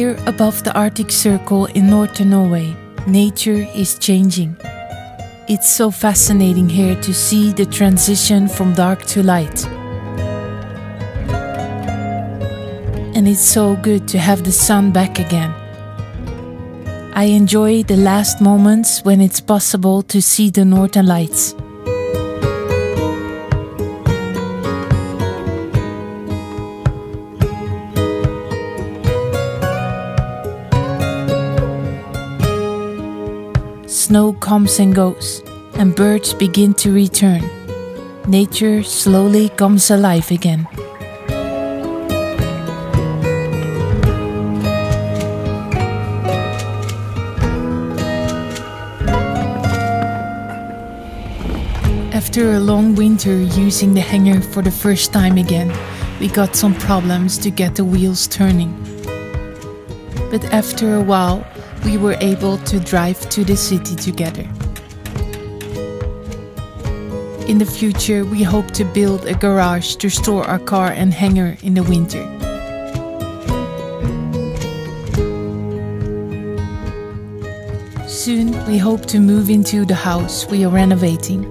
Here above the Arctic Circle in northern Norway, nature is changing. It's so fascinating here to see the transition from dark to light. And it's so good to have the sun back again. I enjoy the last moments when it's possible to see the northern lights. Snow comes and goes, and birds begin to return. Nature slowly comes alive again. After a long winter using the hanger for the first time again, we got some problems to get the wheels turning. But after a while, we were able to drive to the city together. In the future, we hope to build a garage to store our car and hanger in the winter. Soon, we hope to move into the house we are renovating.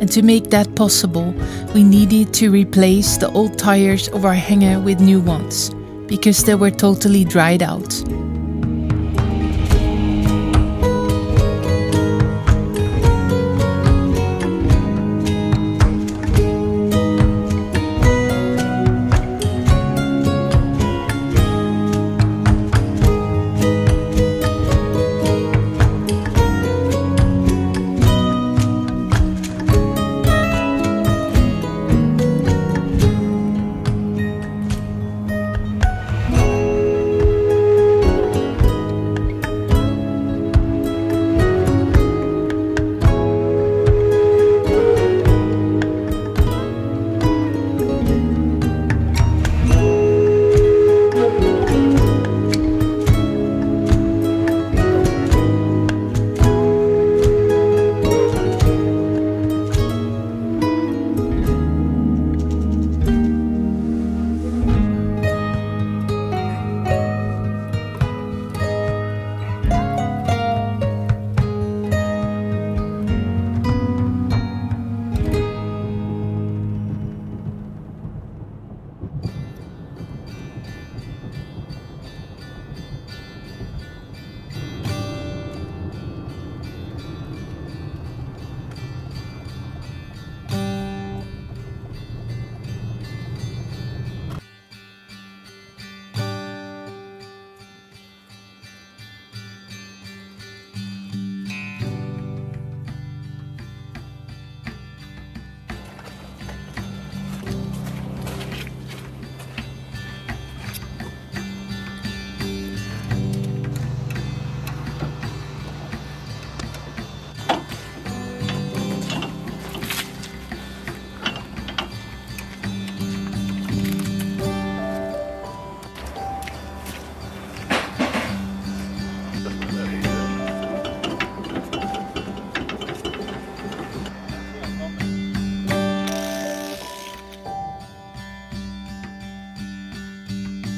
And to make that possible, we needed to replace the old tires of our hanger with new ones, because they were totally dried out.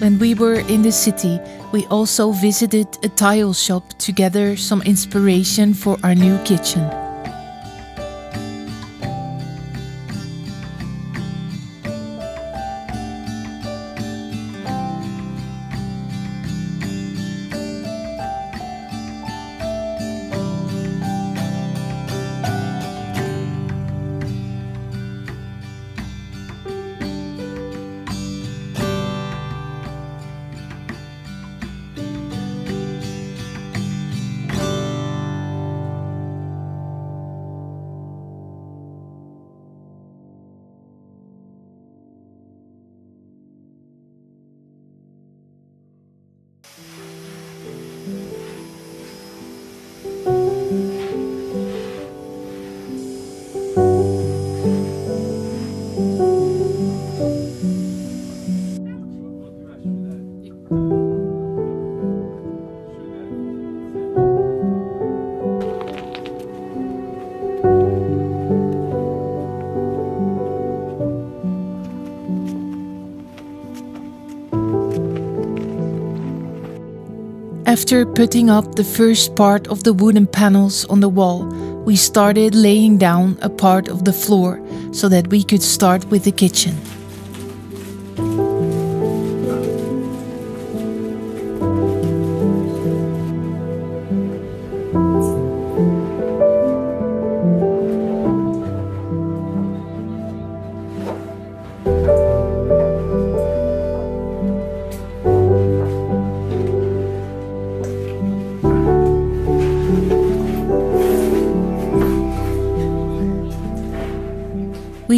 When we were in the city, we also visited a tile shop to gather some inspiration for our new kitchen. After putting up the first part of the wooden panels on the wall, we started laying down a part of the floor so that we could start with the kitchen.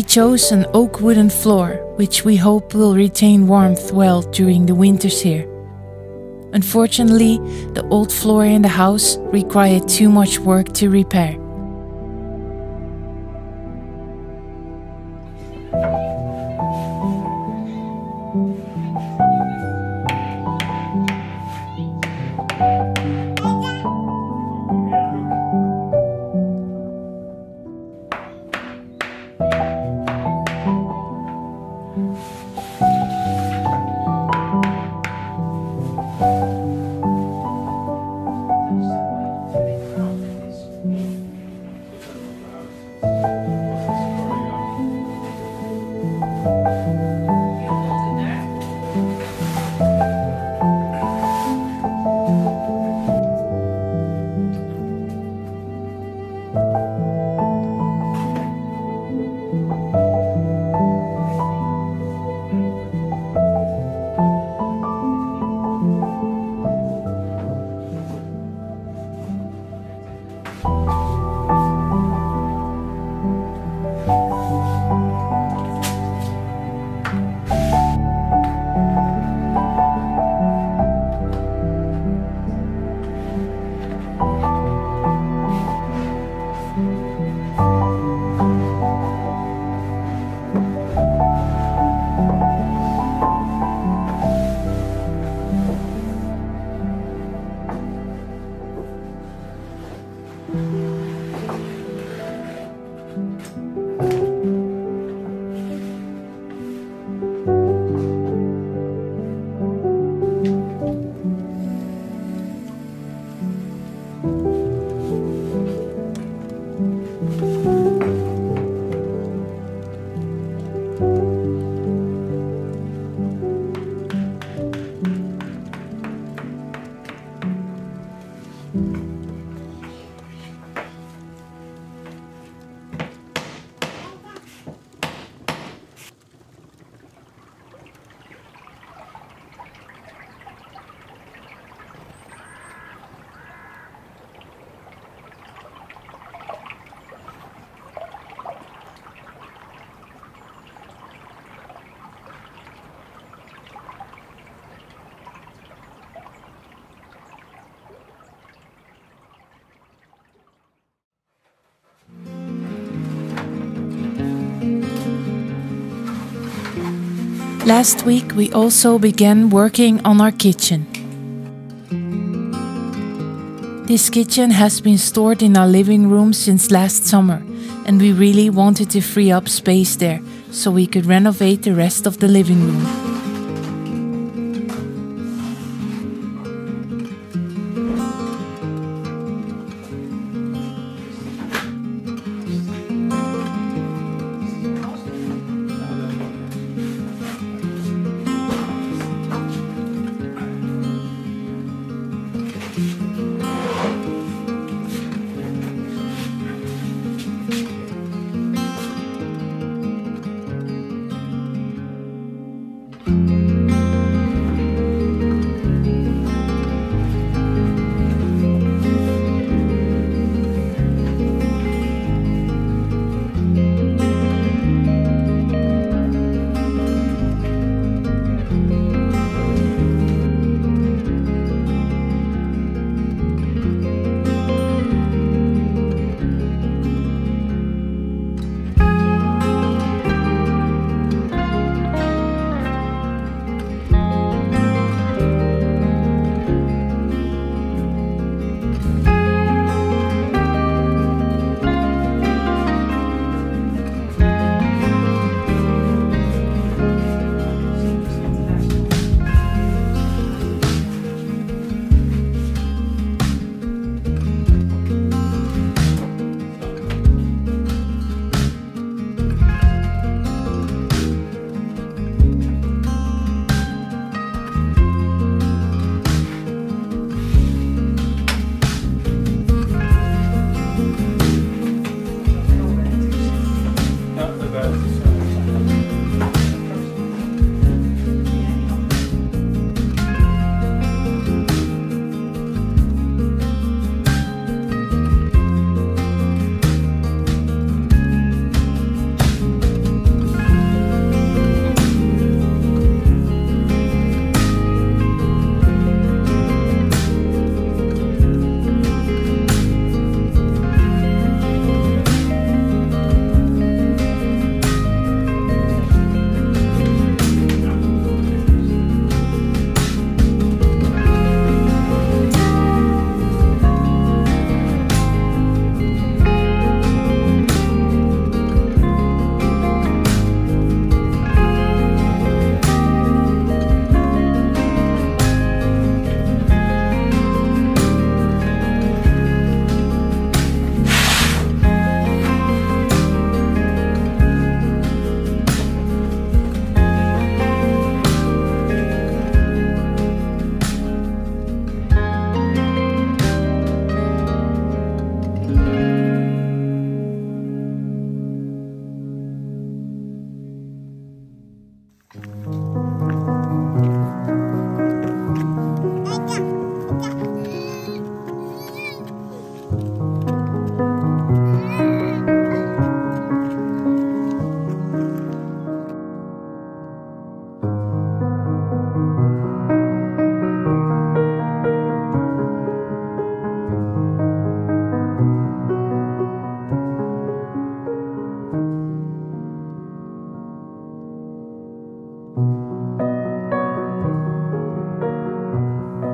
We chose an oak wooden floor, which we hope will retain warmth well during the winters here. Unfortunately, the old floor in the house required too much work to repair. Last week we also began working on our kitchen. This kitchen has been stored in our living room since last summer, and we really wanted to free up space there so we could renovate the rest of the living room.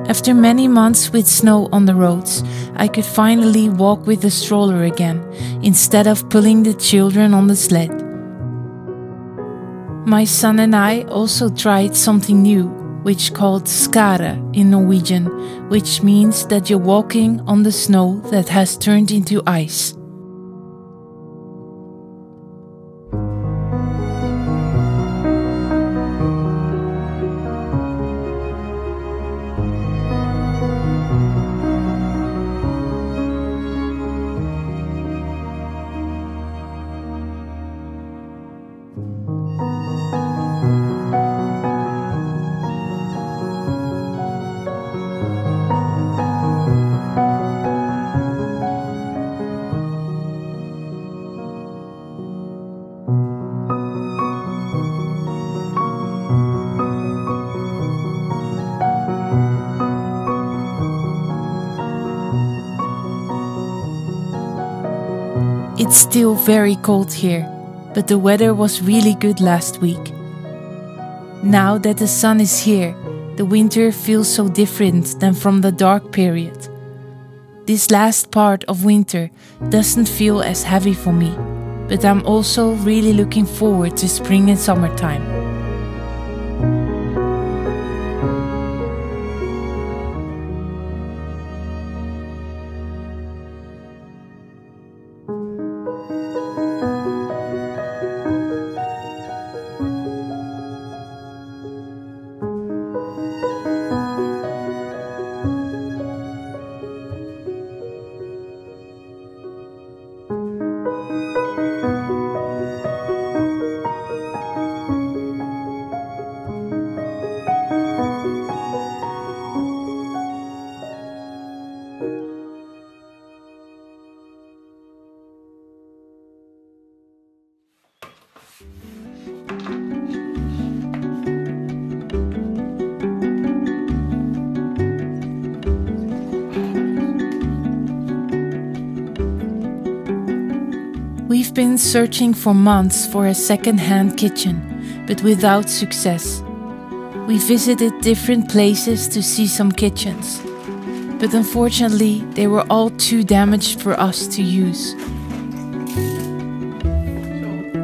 After many months with snow on the roads, I could finally walk with the stroller again, instead of pulling the children on the sled. My son and I also tried something new, which called skare in Norwegian, which means that you're walking on the snow that has turned into ice. It's still very cold here, but the weather was really good last week. Now that the sun is here, the winter feels so different than from the dark period. This last part of winter doesn't feel as heavy for me, but I'm also really looking forward to spring and summertime. We've been searching for months for a second-hand kitchen, but without success. We visited different places to see some kitchens, but unfortunately they were all too damaged for us to use.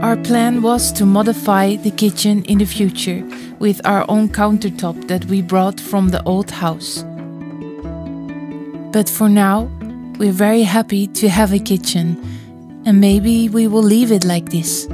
Our plan was to modify the kitchen in the future with our own countertop that we brought from the old house. But for now, we're very happy to have a kitchen, and maybe we will leave it like this.